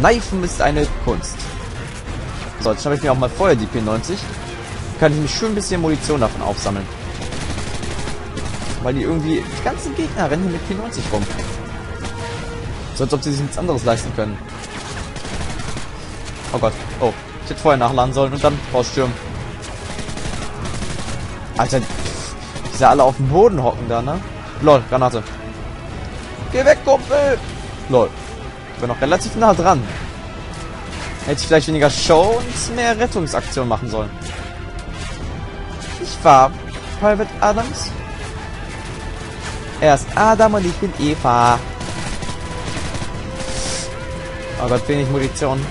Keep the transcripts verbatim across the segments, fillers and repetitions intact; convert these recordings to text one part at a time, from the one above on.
Kneifen ist eine Kunst. So, jetzt schnappe ich mir auch mal vorher die P neunzig. Kann ich mich schön ein bisschen Munition davon aufsammeln. Weil die irgendwie... Die ganzen Gegner rennen hier mit P neunzig rum. So, als ob sie sich nichts anderes leisten können. Oh Gott. Oh. Ich hätte vorher nachladen sollen und dann rausstürmen. Alter. Die sind alle auf dem Boden hocken da, ne? Lol, Granate. Geh weg, Kumpel! Lol. Ich bin noch relativ nah dran. Hätte ich vielleicht weniger Show und mehr Rettungsaktion machen sollen. Ich war Private Adams. Er ist Adam und ich bin Eva. Oh Gott, wenig Munition.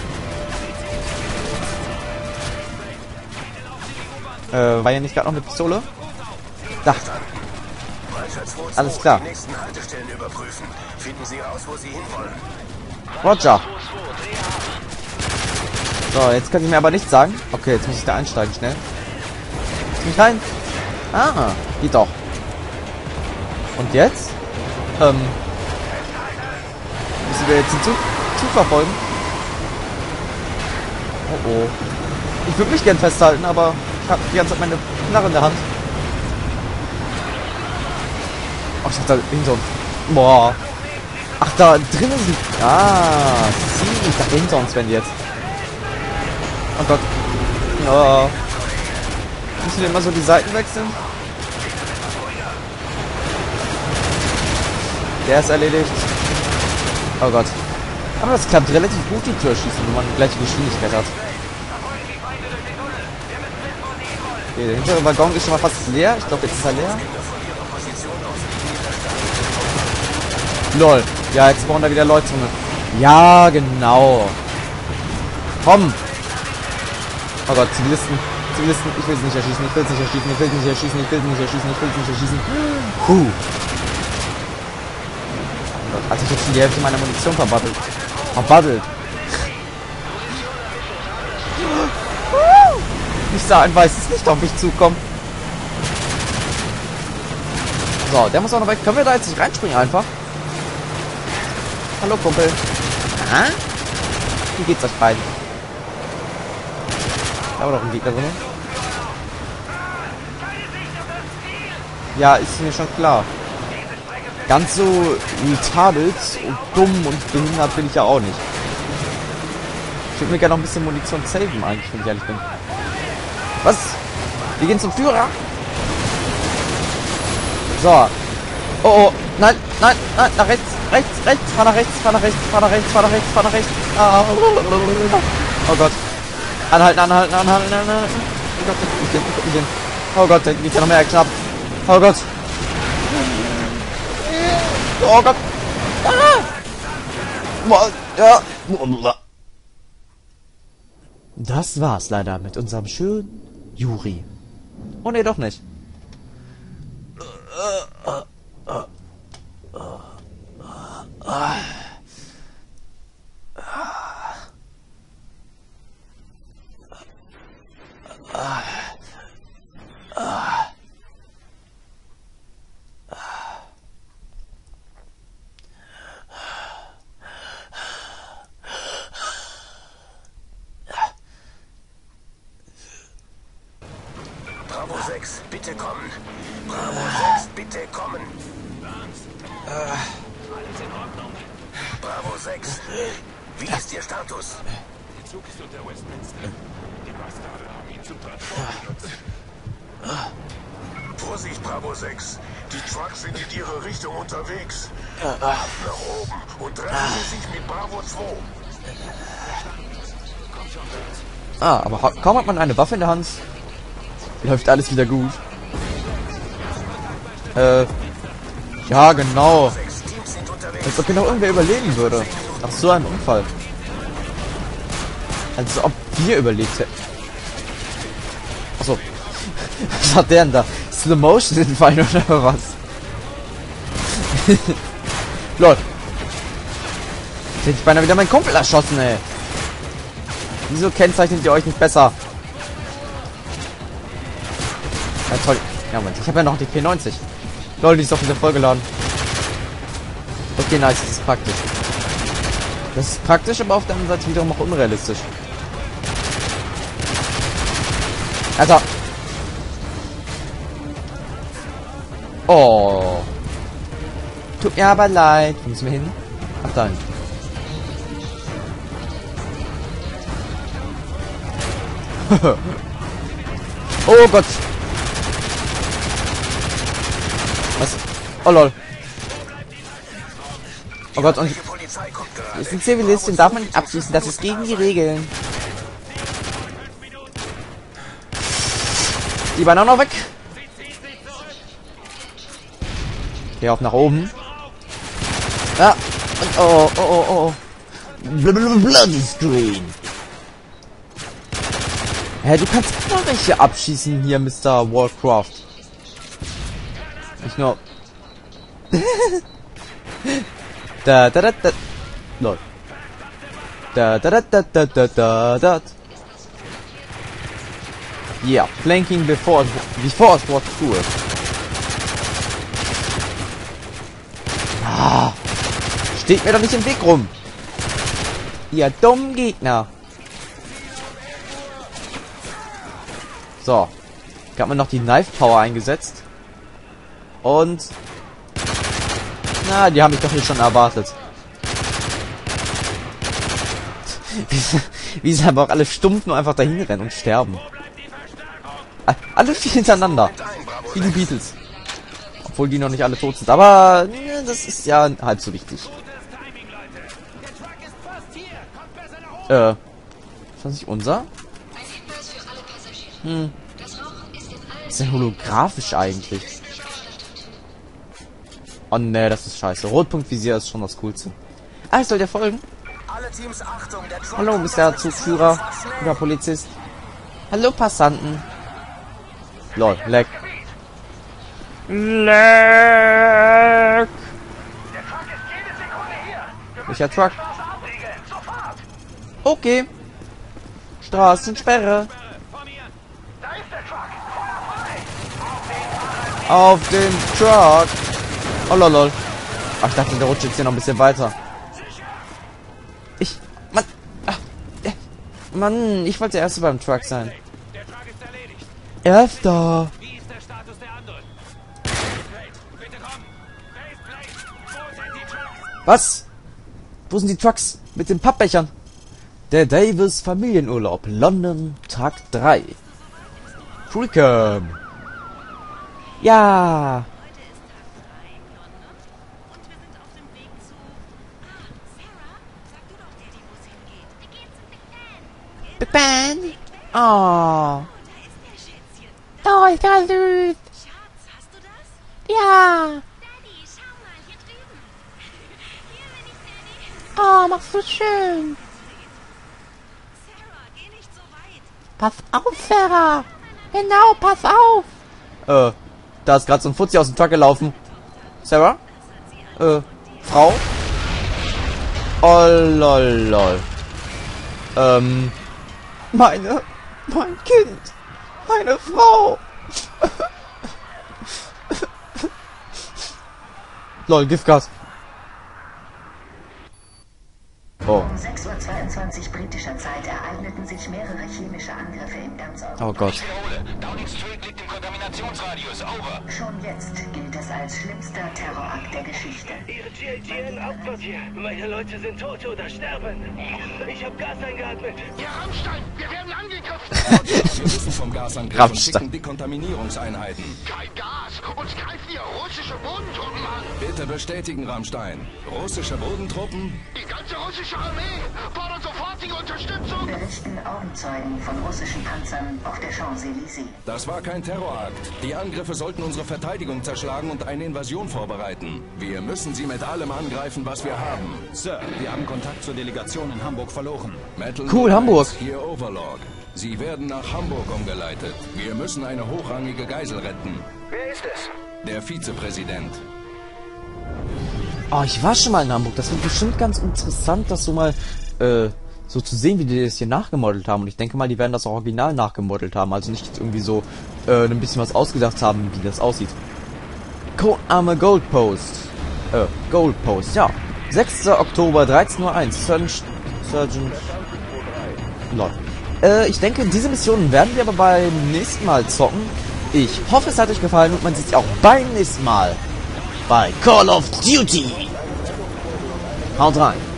Äh, war ja nicht gerade noch eine Pistole? Da. Alles klar. Roger. So, jetzt kann ich mir aber nichts sagen. Okay, jetzt muss ich da einsteigen, schnell. Nicht rein. Ah, geht doch. Und jetzt? Ähm. Müssen wir jetzt den Zug, Zug verfolgen? Oh oh. Ich würde mich gern festhalten, aber ich habe die ganze Zeit meine Knarre in der Hand. Oh, ich hab da hinter uns. Boah. Ach, da drinnen sind. Ah, sieh, ich dachte hinter uns, wenn jetzt. Oh Gott. Ja. Müssen wir immer so die Seiten wechseln? Der ist erledigt. Oh Gott. Aber das klappt relativ gut, die Tür schießen, wenn man die gleiche Geschwindigkeit hat. Okay, der hintere Waggon ist schon mal fast leer. Ich glaube, jetzt ist er leer. Lol. Ja, jetzt brauchen da wieder Leute. Ja, genau. Komm. Oh Gott, Zivilisten. Zivilisten. Ich will es nicht erschießen. Ich will es nicht erschießen. Ich will es nicht erschießen. Ich will es nicht erschießen. Ich will es nicht erschießen. Puh. Also ich hab schon die Hälfte meiner Munition verbattelt. Verbattelt. Ich sah ein weißes Licht auf mich zukommen. So, der muss auch noch weg. Können wir da jetzt nicht reinspringen einfach? Hallo Kumpel. Aha. Wie geht's euch beiden? Da war doch ein Gegner drin. Ja, ist mir schon klar. Ganz so retarded und dumm und behindert bin ich ja auch nicht. Ich würde mir gerne noch ein bisschen Munition saven eigentlich, wenn ich ehrlich bin. Was? Wir gehen zum Führer? So. Oh oh. Nein, nein, nein. Nach rechts, rechts, rechts. Fahr nach rechts, fahr nach rechts, fahr nach rechts, fahr nach rechts, fahr nach rechts. Ah. Oh Gott. Anhalten, anhalten, anhalten, anhalten. Oh Gott, ich bin, ich bin. Oh Gott, da hinten geht ja noch mehr knapp. Oh Gott. Oh Gott. Ah. Das war's leider mit unserem schönen Juri. Oh ne, doch nicht. Bravo sechs, bitte kommen. Bravo sechs, bitte kommen. Alles in Ordnung. Bravo sechs, wie ist Ihr Status? Der Zug ist unter Westminster. Die Bastarde haben ihn zum Transport genutzt. Vorsicht, Bravo sechs. Die Trucks sind in Ihre Richtung unterwegs. Ab nach oben und treffen Sie sich mit Bravo zwei. Komm schon, Hans. Ah, aber kaum hat man eine Waffe in der Hand, läuft alles wieder gut. Äh. Ja, genau. Als ob hier noch irgendwer überleben würde. Nach so einem Unfall. Als ob wir überlebt hätten. Achso. Was hat der denn da? Slow Motion in Fein oder was? Lol. Jetzt hätte ich beinahe wieder meinen Kumpel erschossen, ey. Wieso kennzeichnet ihr euch nicht besser? Ja, toll. Ja, Moment. Ich habe ja noch die P neunzig. Leute, die ist doch wieder vollgeladen. Okay, nice. Das ist praktisch. Das ist praktisch, aber auf der anderen Seite wiederum auch unrealistisch. Alter! Oh! Tut mir aber leid. Wo müssen wir hin? Ach, da hin. Oh Gott! Was? Oh lol! Oh Gott, und ich bin Zivilist, den darf man nicht abschießen, das ist gegen die Regeln. Die waren auch noch weg. Geh auch nach oben. Ja, und oh, oh, oh, oh. Bloody Screen. Hä, du kannst gar nicht hier abschießen, hier, Mister Warcraft. Nicht nur... Da da da da no. Da da da da da da da da. Yeah, flanking before before Squad two. Ah, steht mir doch nicht im Weg rum. Ihr dummen Gegner. So, hat man noch die Knife Power eingesetzt und na, die haben mich doch hier schon erwartet. Wie sind aber auch alle stumpf nur einfach dahin rennen und sterben. Alle vier hintereinander. Wie die Beatles. Obwohl die noch nicht alle tot sind. Aber ne, das ist ja halb so wichtig. Äh. Ist das nicht unser? Hm. Ist ja holographisch eigentlich. Oh ne, das ist scheiße. Rotpunktvisier ist schon das Coolste. Ah, ich soll dir folgen. Alle Teams, Achtung, der hallo, Mister Zugführer oder Polizist. Hallo, Passanten. Lol, leck. Leck. Welcher Truck? Okay. Straßensperre. Auf den Truck. Oh lol, lol. Ach, ich dachte, der rutscht jetzt hier noch ein bisschen weiter. Ich... Mann! Ach, äh, Mann, ich wollte der Erste beim Truck sein. Erster! Was? Wo sind die Trucks mit den Pappbechern? Der Davis Familienurlaub, London, Tag drei. Freecam! Ja! Ben! Oh! Oh, ist ja süß! Schatz, hast du das? Ja! Daddy, schau mal, hier drüben! Hier bin ich, Daddy! Oh, machst du schön! Sarah, geh nicht so weit! Pass auf, Sarah! Genau, pass auf! Äh, da ist gerade so ein Fuzzi aus dem Truck gelaufen. Sarah? Äh, Frau? Oh, lol, lol. Ähm... Meine, mein Kind, meine Frau. Lol, Giftgas. Oh. Um sechs Uhr zweiundzwanzig britischer Zeit ereigneten sich mehrere chemische Angriffe in ganz Europa. Oh Gott. Schon jetzt gilt es als schlimmster Terrorakt der Geschichte. Ihre G I G N-Hauptquartier. Meine Leute sind tot oder sterben. Ich hab Gas eingeatmet. Ja, Ramstein, wir werden angegriffen. Wir vom Gasangriff und schicken Dekontaminierungseinheiten. Kein Gas, uns greifen hier russische Bodentruppen an. Bitte bestätigen, Ramstein. Russische Bodentruppen? Die ganze russische Armee fordert sofortige Unterstützung! Berichten Augenzeugen von russischen Panzern auf der Champs-Élysées. Das war kein Terrorakt. Die Angriffe sollten unsere Verteidigung zerschlagen und eine Invasion vorbereiten. Wir müssen sie mit allem angreifen, was wir haben. Sir, wir haben Kontakt zur Delegation in Hamburg verloren. Metal cool, Hamburg. Hier Overlord. Sie werden nach Hamburg umgeleitet. Wir müssen eine hochrangige Geisel retten. Wer ist es? Der Vizepräsident. Oh, ich war schon mal in Hamburg. Das wird bestimmt ganz interessant, das so mal äh, so zu sehen, wie die das hier nachgemodelt haben. Und ich denke mal, die werden das auch original nachgemodelt haben. Also nicht irgendwie so äh, ein bisschen was ausgedacht haben, wie das aussieht. Codename Goldpost. Äh, Goldpost, ja. sechster Oktober, dreizehn Uhr eins. Sergeant... Sergeant... Lord. Äh, ich denke, diese Missionen werden wir aber beim nächsten Mal zocken. Ich hoffe, es hat euch gefallen und man sieht sich auch beim nächsten Mal bei Call of Duty. Haut rein.